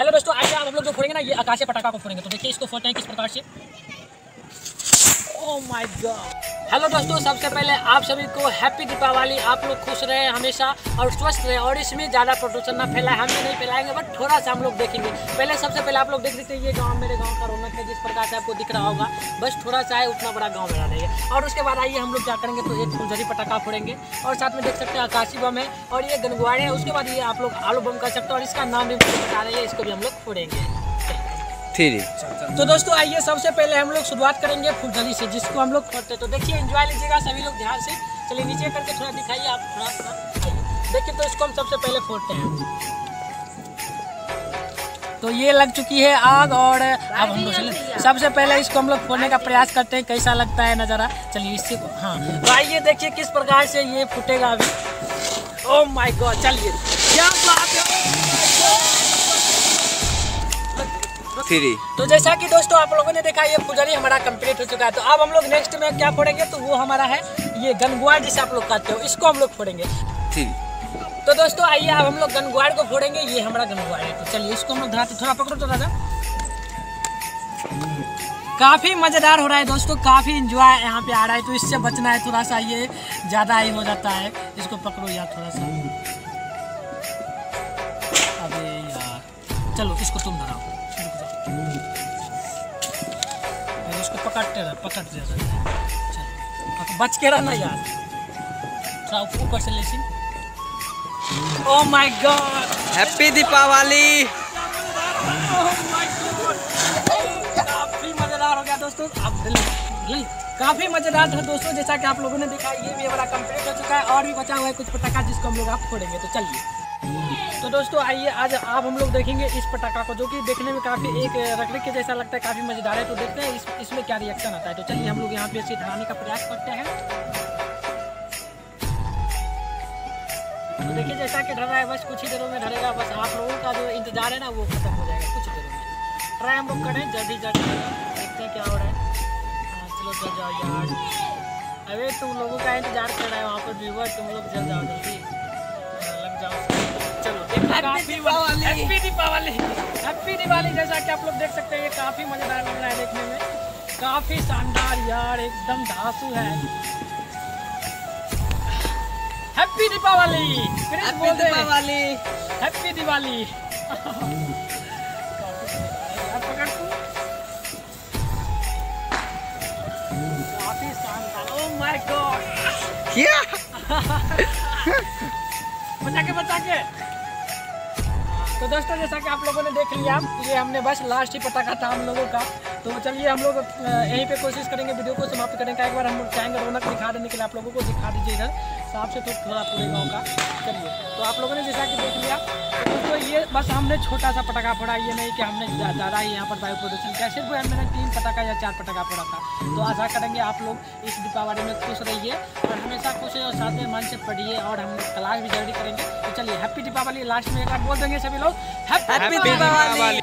Hello दोस्तों, आज आप लोग जो फोड़ेंगे ना, ये आकाशीय पटाखा को फोड़ेंगे। तो देखिए इसको फोड़ते हैं किस प्रकार से। ओह माय गॉड। हेलो दोस्तों, सबसे पहले आप सभी को हैप्पी दीपावली। आप लोग खुश रहे हमेशा और स्वस्थ रहे, और इसमें ज़्यादा प्रदूषण ना फैलाए। हम भी नहीं फैलाएंगे, बट थोड़ा सा हम लोग देखेंगे। पहले सबसे पहले आप लोग देख सकते हैं ये गांव मेरे गांव का रौनक है, जिस प्रकार से आपको दिख रहा होगा। बस थोड़ा सा है, उतना बड़ा गाँव बना रही है। और उसके बाद आइए हम लोग क्या करेंगे, तो एक फुलझड़ी पटाखा फोड़ेंगे और साथ में देख सकते हैं आकाशी बम है और ये गनगुआड़े है। उसके बाद ये आप लोग आलू बम कर सकते हो और इसका नाम भी बता रहे हैं, इसको भी हम लोग फोड़ेंगे। तो दोस्तों आइए सबसे पहले हम लोग शुरुआत करेंगे फुलझड़ी से, जिसको हम लोग फोड़ते हैं। तो देखिए एंजॉय लीजिएगा सभी लोग ध्यान से। चलिए नीचे करके थोड़ा दिखाइए आप, थोड़ा सा देखिए। तो इसको हम सबसे पहले फोड़ते हैं। तो ये लग चुकी है आग, और अब हम लोग सबसे पहले इसको हम लोग फोड़ने का प्रयास करते हैं, कैसा लगता है नज़ारा। चलिए इससे हाँ, तो आइए देखिए किस प्रकार से ये फूटेगा अभी। ओह माय गॉड, चलिए क्या बात है। तो जैसा कि दोस्तों आप लोगों ने देखा, ये फुलझड़ी हमारा कंप्लीट हो चुका है। तो अब हम लोग नेक्स्ट में क्या फोड़ेंगे, तो वो हमारा है ये गनगुआड़, जिसे आप लोग कहते हो, इसको हम लोग फोड़ेंगे। तो दोस्तों आइए अब हम लोग गनगुआड़ को फोड़ेंगे। ये हमारा गनगुआड़ है। तो चलिए इसको हम लोग धराते, थोड़ा पकड़ो तो दादा। काफ़ी मज़ेदार हो रहा है दोस्तों, काफ़ी इंजॉय यहाँ पे आ रहा है। तो इससे बचना है, थोड़ा सा ये ज़्यादा ही हो जाता है। इसको पकड़ो यार थोड़ा सा। अरे यार चलो इसको तुम धराओ, इसको पकड़ते रहो, पकड़ते रहो, बच के रहना यार। थोड़ा ऊपर से लेसी। Oh my God, happy Deepavali. काफी मजेदार हो गया दोस्तों, आप दिल काफ़ी मज़ेदार था दोस्तों। जैसा कि आप लोगों ने देखा, ये भी हमारा कंप्लीट हो चुका है और भी बचा हुआ है कुछ पटाखा, जिसको हम लोग आप फोड़ेंगे। तो चलिए तो दोस्तों आइए आज आप हम लोग देखेंगे इस पटाखा को, जो कि देखने में काफ़ी एक रखने के जैसा लगता है, काफ़ी मज़ेदार है। तो देखते हैं इसमें क्या रिएक्शन आता है। तो चलिए हम लोग यहाँ पे इसे धराने का प्रयास करते हैं। तो देखिए जैसा कि धरा है, बस कुछ ही देरों में धरेगा। बस आप लोगों का जो इंतजार है ना, वो खत्म हो जाएगा कुछ देरों में। ट्राई हम लोग करें जल्दी जल्दी, देखते हैं क्या हो रहा है। चलो चल जाओ यार, अरे तुम लोगों का इंतजार कर रहा है वहाँ पर व्यूवर, तुम लोग जल जाओ जल्दी, लग जाओ। Happy Deepawali, happy Diwali. जैसा कि आप लोग देख सकते हैं, ये काफ़ी मज़ेदार लग रहा है देखने में, काफ़ी शानदार यार, एकदम धांसू है। Happy Deepawali, happy Deepawali, happy Diwali. काफ़ी शानदार। ओह माय गॉड, क्या बचा के बचा के। तो दोस्तों जैसा कि आप लोगों ने देख लिया, ये हमने बस लास्ट ही पटाखा था हम लोगों का। तो चलिए हम लोग यहीं पे कोशिश करेंगे वीडियो को समाप्त करने का। एक बार हम लोग चाहेंगे रौनक दिखा देने के लिए, आप लोगों को दिखा दीजिए इधर साफ से, तो थोड़ा पूरे गाँव का करिए। तो आप लोगों ने जैसा कि देख लिया, तो दोस्तों ये बस हमने छोटा सा पटाखा फोड़ा। ये नहीं कि हमने ज़्यादा ही यहाँ पर वायु प्रदूषण किया, सिर्फ मैंने 3 पटाखा या 4 पटाखा फोड़ा था। तो आशा करेंगे आप लोग इस दीपावली में खुश रहिए और हमेशा खुश रहिए, और साथ में मन से पढ़िए, और हम लोग क्लास भी जल्दी करेंगे। तो चलिए हैप्पी दीपावली लास्ट में एक बार बोल देंगे सभी लोग, हैप्पी दीपावली।